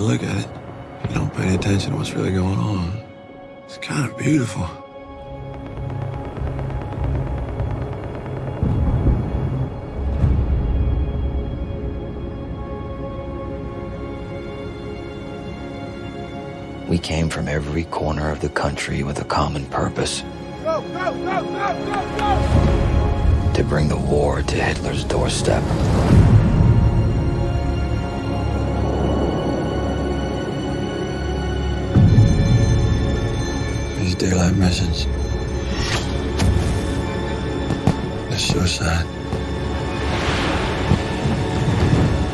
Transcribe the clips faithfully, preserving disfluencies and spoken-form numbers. you look at it, you don't pay any attention to what's really going on. It's kind of beautiful. We came from every corner of the country with a common purpose. Go, go, go, go, go, go! To bring the war to Hitler's doorstep. These daylight missions. The suicide.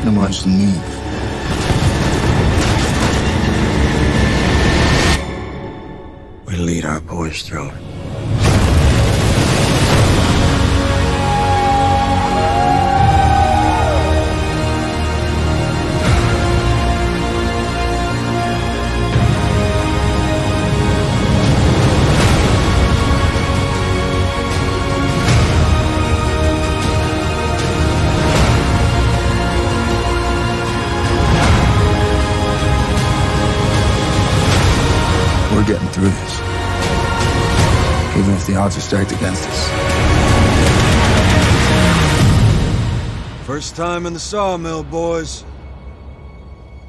No one's new. Lead our boys through. We're getting through this. Even if the odds are stacked against us. First time in the sawmill, boys.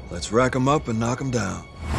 Let's rack 'em up and knock 'em down.